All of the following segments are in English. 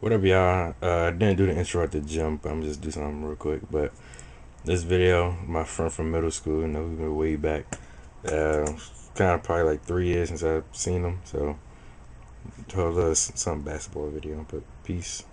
What up, y'all? I didn't do the intro at the gym, but I'm just do something real quick. But this video, my friend from middle school, you know, we've been way back. Kind of probably like 3 years since I've seen him, so told us some basketball video. But peace.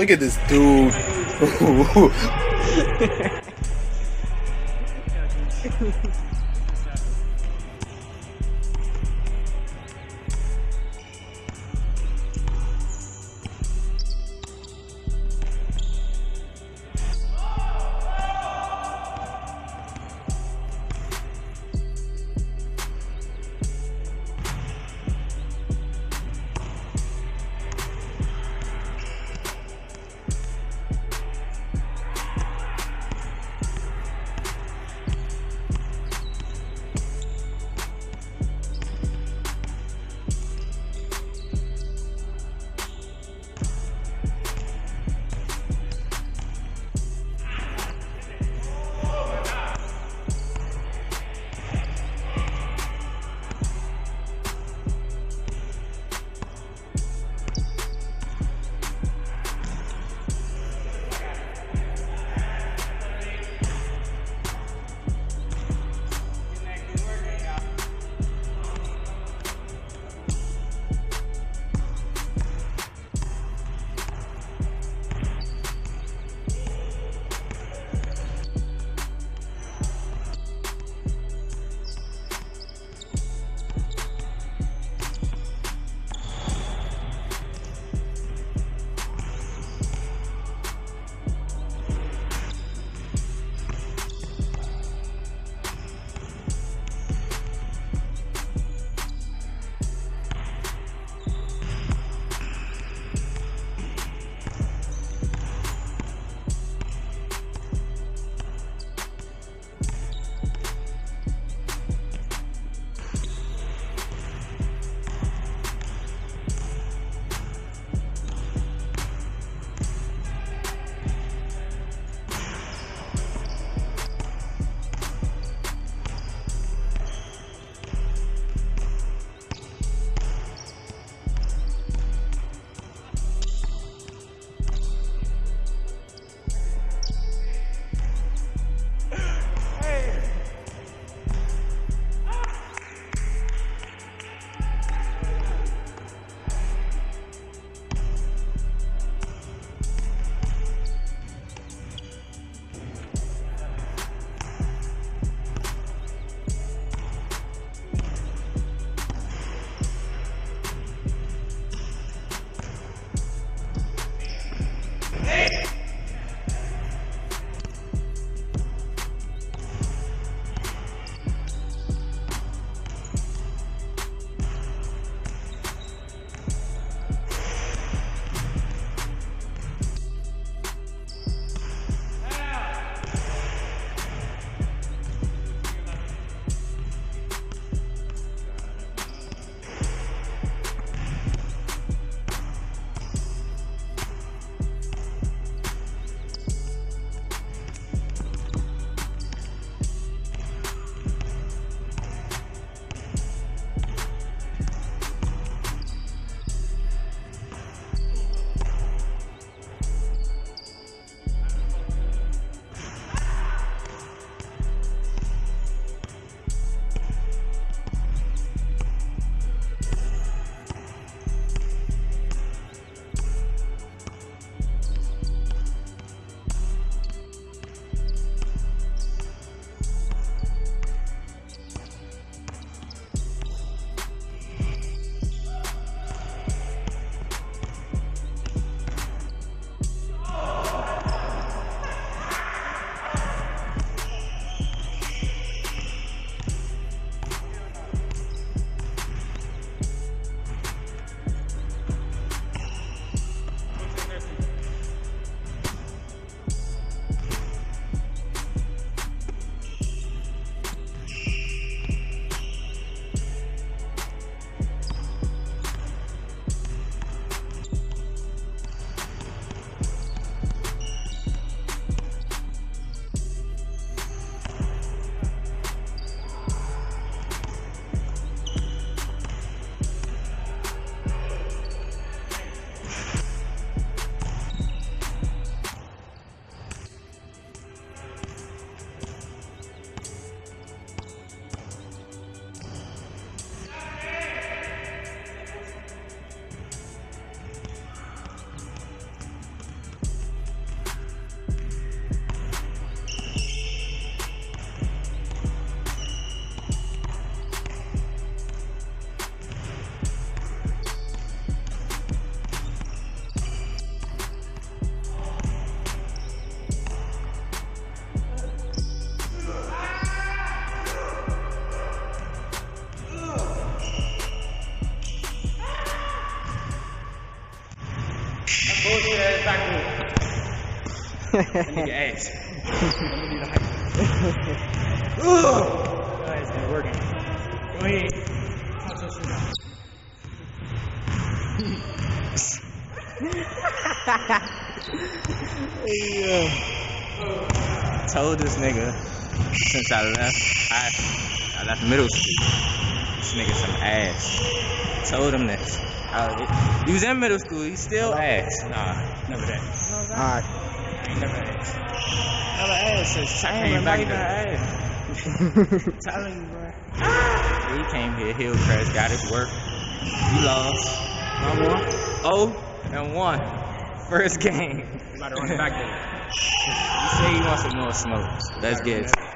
Look at this dude. That nigga ass. I'm gonna need a hike. Ooh! That is not working. Go ahead. Watch that shit out. I told this nigga since I left I left middle school. This nigga some ass. Told him this. He was in middle school, he's still ass. Nah, never that. Alright. Ain't never ass. Never ass since I came back to ass. Telling you, bro. He came here, Hillcrest, got his work. He lost. 1-1. 0-1. First game. About to run back there. You say you want some more smoke. Let's get it.